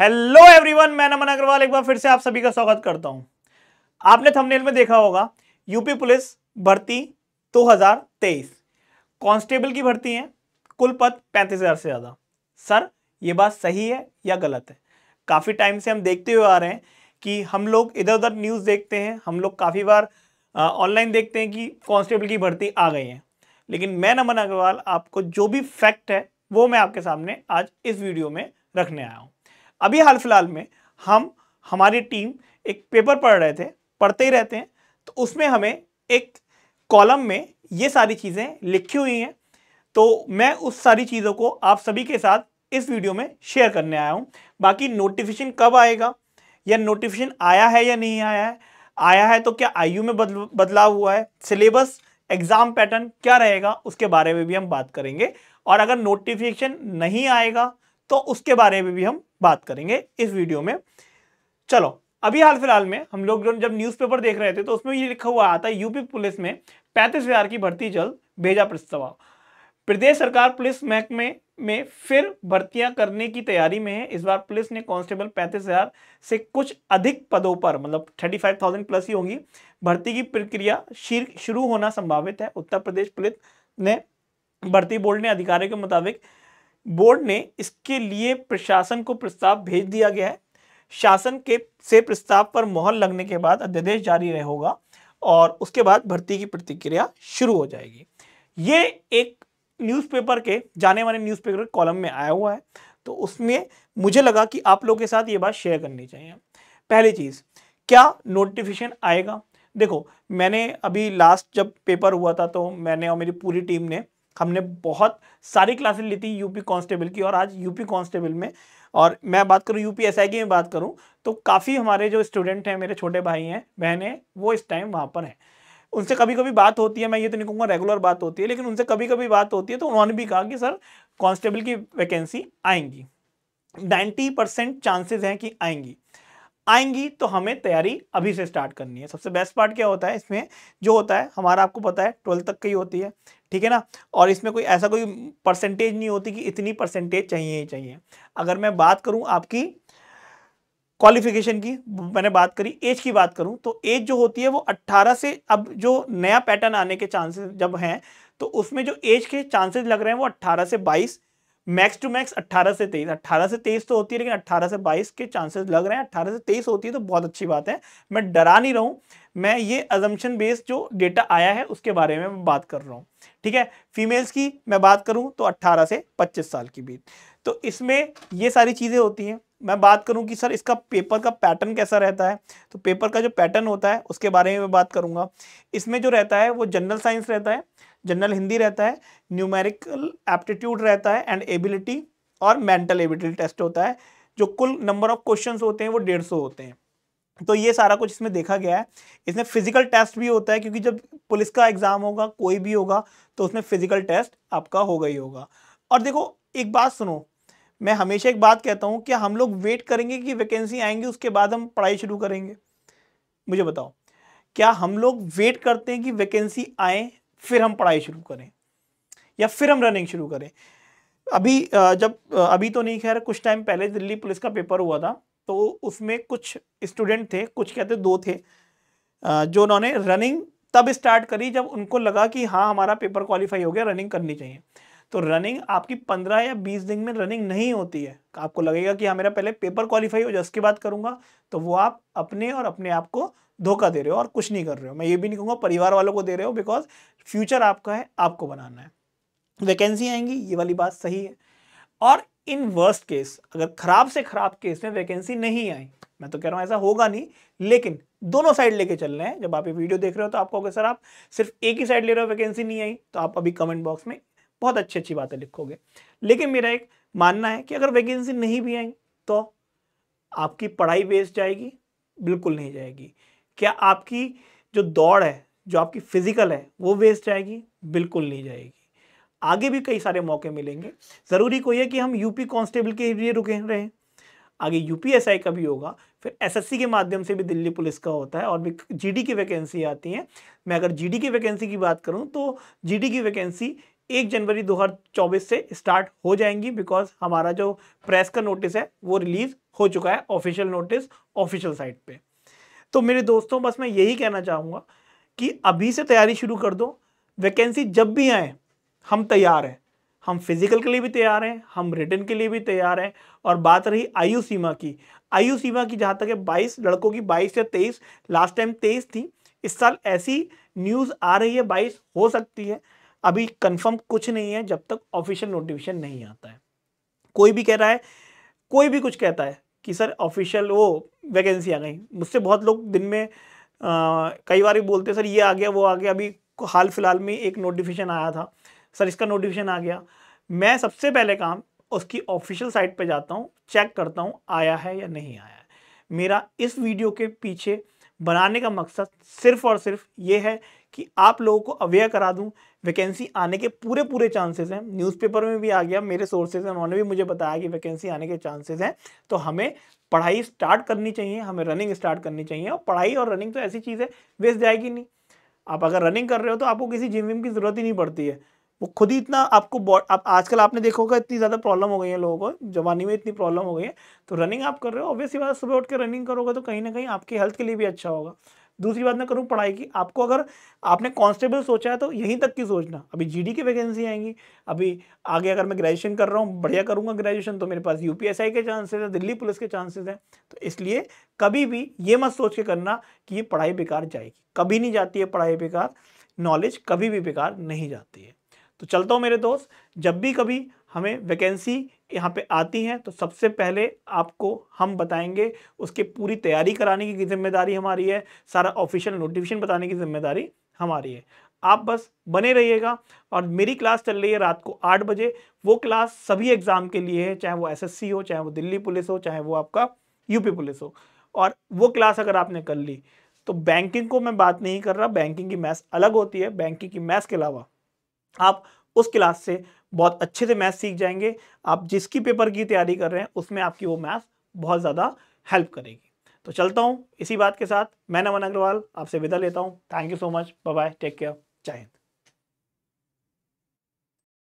Hello everyone, मैं नमन अग्रवाल एक बार फिर से आप सभी का स्वागत करता हूं। आपने थंबनेल में देखा होगा यूपी पुलिस भर्ती 2023 कांस्टेबल की भर्ती है, कुल पद 35,000 से ज़्यादा। सर ये बात सही है या गलत है? काफ़ी टाइम से हम देखते हुए आ रहे हैं कि हम लोग इधर उधर न्यूज़ देखते हैं, हम लोग काफ़ी बार ऑनलाइन देखते हैं कि कांस्टेबल की भर्ती आ गई है, लेकिन मैं नमन अग्रवाल आपको जो भी फैक्ट है वो मैं आपके सामने आज इस वीडियो में रखने आया हूँ। अभी हाल फिलहाल में हमारी टीम एक पेपर पढ़ते ही रहते हैं, तो उसमें हमें एक कॉलम में ये सारी चीज़ें लिखी हुई हैं, तो मैं उस सारी चीज़ों को आप सभी के साथ इस वीडियो में शेयर करने आया हूँ। बाकी नोटिफिकेशन कब आएगा या नोटिफिकेशन आया है या नहीं आया है, आया है तो क्या आयु में बदलाव हुआ है, सिलेबस एग्ज़ाम पैटर्न क्या रहेगा, उसके बारे में भी हम बात करेंगे। और अगर नोटिफिकेशन नहीं आएगा तो उसके बारे में भी हम बात करेंगे इस वीडियो में। चलो, अभी हाल फिलहाल में हम लोग जब न्यूज़पेपर देख रहे थे तो उसमें ये लिखा हुआ आता है, यूपी पुलिस में 35,000 की भर्ती जल्द, भेजा प्रस्ताव। प्रदेश सरकार पुलिस महकमे में फिर भर्तियां करने की तैयारी में है। इस बार पुलिस ने कांस्टेबल 35,000 से कुछ अधिक पदों पर, मतलब 35,000 प्लस ही होंगी, भर्ती की प्रक्रिया शुरू होना संभावित है। उत्तर प्रदेश पुलिस ने भर्ती बोर्ड ने अधिकारियों के मुताबिक बोर्ड ने इसके लिए प्रशासन को प्रस्ताव भेज दिया गया है। शासन के से प्रस्ताव पर मोहर लगने के बाद अध्यादेश जारी रहेगा और उसके बाद भर्ती की प्रतिक्रिया शुरू हो जाएगी। ये एक न्यूज़पेपर के जाने माने न्यूज़पेपर कॉलम में आया हुआ है, तो उसमें मुझे लगा कि आप लोगों के साथ ये बात शेयर करनी चाहिए। पहली चीज़, क्या नोटिफिकेशन आएगा? देखो, मैंने अभी लास्ट जब पेपर हुआ था तो मैंने और मेरी पूरी टीम ने हमने बहुत सारी क्लासेस ली थी यूपी कांस्टेबल की, और आज यूपी कांस्टेबल में, और मैं बात करूं यूपीएसआई की में बात करूं तो काफ़ी हमारे जो स्टूडेंट हैं, मेरे छोटे भाई हैं बहनें, वो इस टाइम वहां पर हैं। उनसे कभी कभी बात होती है, मैं ये तो नहीं कहूँगा रेगुलर बात होती है, लेकिन उनसे कभी कभी बात होती है, तो उन्होंने भी कहा कि सर कांस्टेबल की वैकेंसी आएंगी, 90% चांसेज हैं कि आएंगी, तो हमें तैयारी अभी से स्टार्ट करनी है। सबसे बेस्ट पार्ट क्या होता है इसमें, जो होता है हमारा आपको पता है 12 तक की होती है, ठीक है ना, और इसमें कोई ऐसा कोई परसेंटेज नहीं होती कि इतनी परसेंटेज चाहिए ही चाहिए। अगर मैं बात करूं आपकी क्वालिफिकेशन की, मैंने बात करी एज की, बात करूं तो एज जो होती है वो 18 से, अब जो नया पैटर्न आने के चांसेस जब हैं तो उसमें जो एज के चांसेस लग रहे हैं वो 18 से 22, मैक्स टू मैक्स 18 से 23, 18 से 23 तो होती है, लेकिन 18 से 22 के चांसेस लग रहे हैं। 18 से 23 होती है तो बहुत अच्छी बात है, मैं डरा नहीं रहा हूँ, मैं ये अजम्पशन बेस्ड जो डेटा आया है उसके बारे में मैं बात कर रहा हूँ, ठीक है। फीमेल्स की मैं बात करूँ तो 18 से 25 साल के बीच, तो इसमें ये सारी चीज़ें होती हैं। मैं बात करूँ कि सर इसका पेपर का पैटर्न कैसा रहता है, तो पेपर का जो पैटर्न होता है उसके बारे में मैं बात करूँगा। इसमें जो रहता है वो जनरल साइंस रहता है, जनरल हिंदी रहता है, न्यूमेरिकल एप्टीट्यूड रहता है एंड एबिलिटी, और मेंटल एबिलिटी टेस्ट होता है। जो कुल नंबर ऑफ क्वेश्चंस होते हैं वो 150 होते हैं, तो ये सारा कुछ इसमें देखा गया है। इसमें फिजिकल टेस्ट भी होता है, क्योंकि जब पुलिस का एग्ज़ाम होगा, कोई भी होगा, तो उसमें फिजिकल टेस्ट आपका होगा ही होगा। और देखो एक बात सुनो, मैं हमेशा एक बात कहता हूँ, क्या हम लोग वेट करेंगे कि वैकेंसी आएंगी उसके बाद हम पढ़ाई शुरू करेंगे? मुझे बताओ, क्या हम लोग वेट करते हैं कि वैकेंसी आए फिर हम पढ़ाई शुरू करें या फिर हम रनिंग शुरू करें? अभी तो नहीं, खैर कुछ टाइम पहले दिल्ली पुलिस का पेपर हुआ था, तो उसमें कुछ स्टूडेंट थे, कुछ कहते 2 थे, जो उन्होंने रनिंग तब स्टार्ट करी जब उनको लगा कि हाँ हमारा पेपर क्वालिफाई हो गया, रनिंग करनी चाहिए। तो रनिंग आपकी 15 या 20 दिन में रनिंग नहीं होती है, आपको लगेगा कि हाँ मेरा पहले पेपर क्वालिफाई हो जाए उसके बाद करूँगा, तो वो आप अपने आप को धोखा दे रहे हो और कुछ नहीं कर रहे हो। मैं ये भी नहीं कहूँगा परिवार वालों को दे रहे हो, बिकॉज फ्यूचर आपका है, आपको बनाना है। वैकेंसी आएंगी, ये वाली बात सही है, और इन वर्स्ट केस अगर खराब से खराब केस में वैकेंसी नहीं आई, मैं तो कह रहा हूँ ऐसा होगा नहीं, लेकिन दोनों साइड लेके चल रहे हैं। जब आप ये वीडियो देख रहे हो तो आपको कहोगे सर आप सिर्फ एक ही साइड ले रहे हो, वैकेंसी नहीं आई, तो आप अभी कमेंट बॉक्स में बहुत अच्छी अच्छी बातें लिखोगे, लेकिन मेरा एक मानना है कि अगर वैकेंसी नहीं भी आई तो आपकी पढ़ाई वेस्ट जाएगी, बिल्कुल नहीं जाएगी। क्या आपकी जो दौड़ है, जो आपकी फिजिकल है, वो वेस्ट जाएगी? बिल्कुल नहीं जाएगी। आगे भी कई सारे मौके मिलेंगे। ज़रूरी कोई है कि हम यूपी कांस्टेबल के लिए रुके रहें, आगे यूपीएसआई का भी होगा, फिर एसएससी के माध्यम से भी दिल्ली पुलिस का होता है, और भी जीडी की वैकेंसी आती हैं। मैं अगर जीडी की वैकेंसी की बात करूं तो जीडी की वैकेंसी 1 जनवरी 2024 से स्टार्ट हो जाएंगी, बिकॉज हमारा जो प्रेस का नोटिस है वो रिलीज हो चुका है, ऑफिशियल नोटिस ऑफिशियल साइट पे। तो मेरे दोस्तों बस मैं यही कहना चाहूँगा कि अभी से तैयारी शुरू कर दो। वैकेंसी जब भी आए हम तैयार हैं, हम फिजिकल के लिए भी तैयार हैं, हम रिटन के लिए भी तैयार हैं। और बात रही आयु सीमा की, आयु सीमा की जहाँ तक है 22 लड़कों की 22 या 23, लास्ट टाइम 23 थी, इस साल ऐसी न्यूज़ आ रही है 22 हो सकती है। अभी कंफर्म कुछ नहीं है जब तक ऑफिशियल नोटिफिकेशन नहीं आता है। कोई भी कह रहा है, कोई भी कुछ कहता है कि सर ऑफिशियल वो वैकेंसी आ गई, मुझसे बहुत लोग दिन में कई बार बोलते हैं सर ये आ गया वो आ गया। अभी हाल फिलहाल में एक नोटिफिकेशन आया था, सर इसका नोटिफिकेशन आ गया। मैं सबसे पहले काम उसकी ऑफिशियल साइट पे जाता हूँ, चेक करता हूँ आया है या नहीं आया है। मेरा इस वीडियो के पीछे बनाने का मकसद सिर्फ और सिर्फ ये है कि आप लोगों को अवेयर करा दूं, वैकेंसी आने के पूरे चांसेस हैं। न्यूज़पेपर में भी आ गया, मेरे सोर्सेज हैं उन्होंने भी मुझे बताया कि वैकेंसी आने के चांसेस हैं। तो हमें पढ़ाई स्टार्ट करनी चाहिए, हमें रनिंग स्टार्ट करनी चाहिए। और पढ़ाई और रनिंग तो ऐसी चीज़ है वेस्ट जाएगी नहीं। आप अगर रनिंग कर रहे हो तो आपको किसी जिम विम की ज़रूरत ही नहीं पड़ती है, वो खुद ही इतना आपको आजकल आपने देखा होगा इतनी ज़्यादा प्रॉब्लम हो गई है लोगों को, जवानी में इतनी प्रॉब्लम हो गई है। तो रनिंग आप कर रहे हो, ऑब्वियसली बात सुबह उठ के रनिंग करोगे तो कहीं ना कहीं आपकी हेल्थ के लिए भी अच्छा होगा। दूसरी बात मैं करूँ पढ़ाई की, आपको अगर आपने कांस्टेबल सोचा है तो यहीं तक की सोचना। अभी जीडी की वैकेंसी आएंगी, अभी आगे अगर मैं ग्रेजुएशन कर रहा हूँ, बढ़िया करूँगा ग्रेजुएशन तो मेरे पास यूपीएसआई के चांसेस हैं, दिल्ली पुलिस के चांसेस हैं। तो इसलिए कभी भी ये मत सोच के करना कि ये पढ़ाई बेकार जाएगी, कभी नहीं जाती है पढ़ाई बेकार, नॉलेज कभी भी बेकार नहीं जाती है। तो चलता हूँ मेरे दोस्त, जब भी कभी हमें वैकेंसी यहाँ पे आती हैं तो सबसे पहले आपको हम बताएंगे, उसके पूरी तैयारी कराने की जिम्मेदारी हमारी है, सारा ऑफिशियल नोटिफिकेशन बताने की जिम्मेदारी हमारी है। आप बस बने रहिएगा। और मेरी क्लास चल रही है रात को 8 बजे, वो क्लास सभी एग्ज़ाम के लिए है, चाहे वो एसएससी हो, चाहे वो दिल्ली पुलिस हो, चाहे वो आपका यूपी पुलिस हो। और वो क्लास अगर आपने कर ली तो बैंकिंग को मैं बात नहीं कर रहा, बैंकिंग की मैथ्स अलग होती है, बैंकिंग की मैथ्स के अलावा आप उस क्लास से बहुत अच्छे से मैथ्स सीख जाएंगे। आप जिसकी पेपर की तैयारी कर रहे हैं उसमें आपकी वो मैथ्स बहुत ज़्यादा हेल्प करेगी। तो चलता हूँ इसी बात के साथ, मैं नमन अग्रवाल आपसे विदा लेता हूँ। Thank you so much, bye bye, take care, जय हिंद।